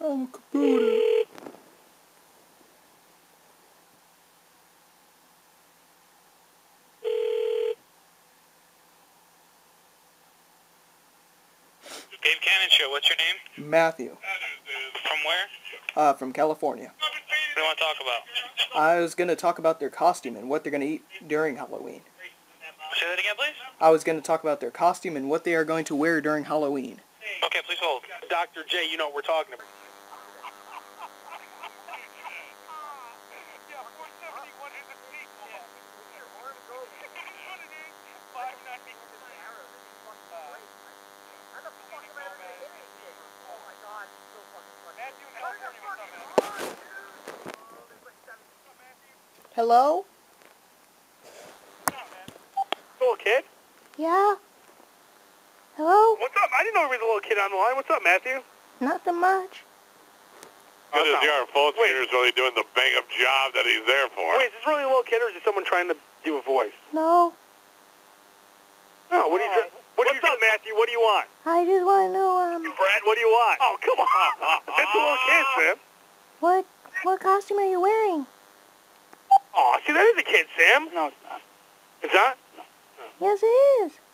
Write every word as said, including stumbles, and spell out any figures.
I'm a Kaboodo. Dave Cannon Show, what's your name? Matthew. From where? Uh, from California. What do you want to talk about? I was going to talk about their costume and what they're going to eat during Halloween. Say that again, please? I was going to talk about their costume and what they are going to wear during Halloween. Okay, please hold. Doctor J, you know what we're talking about. Hello? Little kid? Yeah. Hello? What's up? I didn't know we were the little kid on the line. What's up, Matthew? Nothing much. Good as you are, full is really doing the bang-up job that he's there for. Wait, is this really a little kid, or is it someone trying to do a voice? No. No, what do you... Right. What What's you up, Matthew? What do you want? I just want to know, um... Brad, what do you want? Oh, come on. That's a little kid, Sam. What, what costume are you wearing? Oh, see, that is a kid, Sam. No, it's not. It's not? No. Yes, it is.